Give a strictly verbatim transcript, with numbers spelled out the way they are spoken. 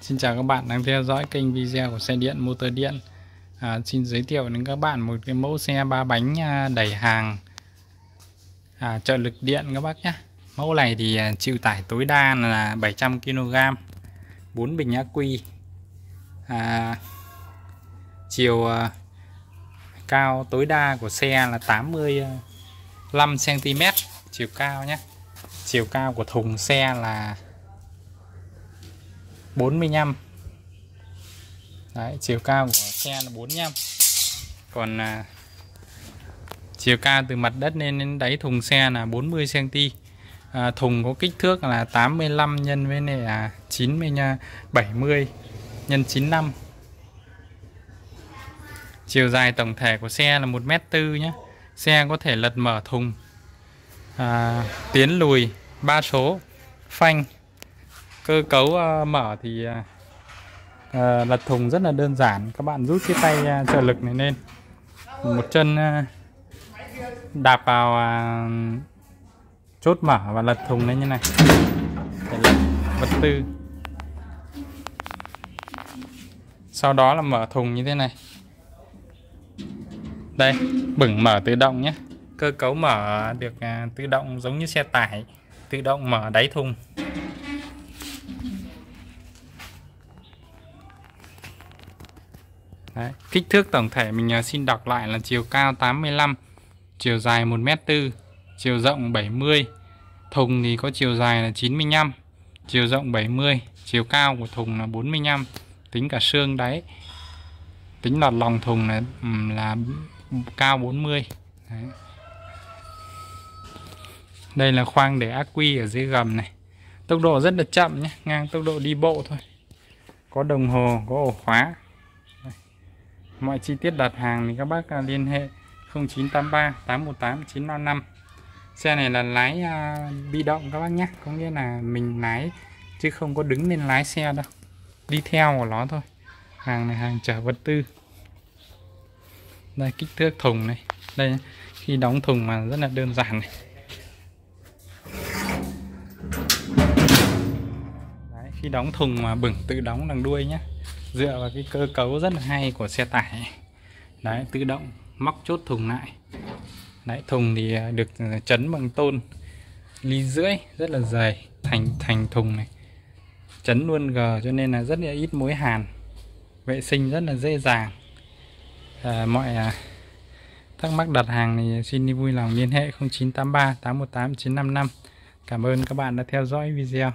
Xin chào các bạn đang theo dõi kênh video của xe điện motor điện. à, Xin giới thiệu đến các bạn một cái mẫu xe ba bánh đẩy hàng à, trợ lực điện các bác nhé. Mẫu này thì chịu tải tối đa là bảy trăm ki lô gam, bốn bình Acquy, à, chiều à, cao tối đa của xe là tám mươi lăm xăng ti mét chiều cao nhé. Chiều cao của thùng xe là bốn mươi lăm. Đấy, chiều cao của xe là bốn mươi lăm. Còn à, chiều cao từ mặt đất lên đến đáy thùng xe là bốn mươi xăng ti mét. À, thùng có kích thước là tám mươi lăm nhân với này là chín mươi bảy mươi nhân chín mươi lăm. Chiều dài tổng thể của xe là một mét tư nhé. Xe có thể lật mở thùng, à, tiến lùi ba số, phanh. Cơ cấu uh, mở thì uh, lật thùng rất là đơn giản. Các bạn rút cái tay uh, trợ lực này lên, một chân uh, đạp vào uh, chốt mở và lật thùng lên như này để lật vật tư. Sau đó là mở thùng như thế này. Đây, bửng mở tự động nhé. Cơ cấu mở được uh, tự động giống như xe tải, tự động mở đáy thùng. Đấy. Kích thước tổng thể mình xin đọc lại là chiều cao tám mươi lăm, chiều dài một mét tư, chiều rộng bảy mươi. Thùng thì có chiều dài là chín mươi lăm, chiều rộng bảy mươi, chiều cao của thùng là bốn mươi lăm, tính cả xương đáy. Tính lọt lòng thùng là, là cao bốn mươi. Đấy. Đây là khoang để Acquy ở dưới gầm này. Tốc độ rất là chậm nhé, ngang tốc độ đi bộ thôi. Có đồng hồ, có ổ khóa. Mọi chi tiết đặt hàng thì các bác liên hệ không chín tám ba tám một tám chín năm năm. Xe này là lái uh, bị động các bác nhé. Có nghĩa là mình lái chứ không có đứng lên lái xe đâu. Đi theo của nó thôi. Hàng này hàng chở vật tư. Đây, kích thước thùng này. Đây, khi đóng thùng mà rất là đơn giản này. Đấy, khi đóng thùng mà bửng tự đóng đằng đuôi nhé. Dựa vào cái cơ cấu rất là hay của xe tải. Đấy, tự động móc chốt thùng lại. Đấy, thùng thì được chấn bằng tôn ly rưỡi, rất là dày, thành thành thùng này. Chấn luôn gờ cho nên là rất là ít mối hàn. Vệ sinh rất là dễ dàng. À, mọi à, thắc mắc đặt hàng thì xin vui lòng liên hệ không chín tám ba tám một tám chín năm năm. Cảm ơn các bạn đã theo dõi video.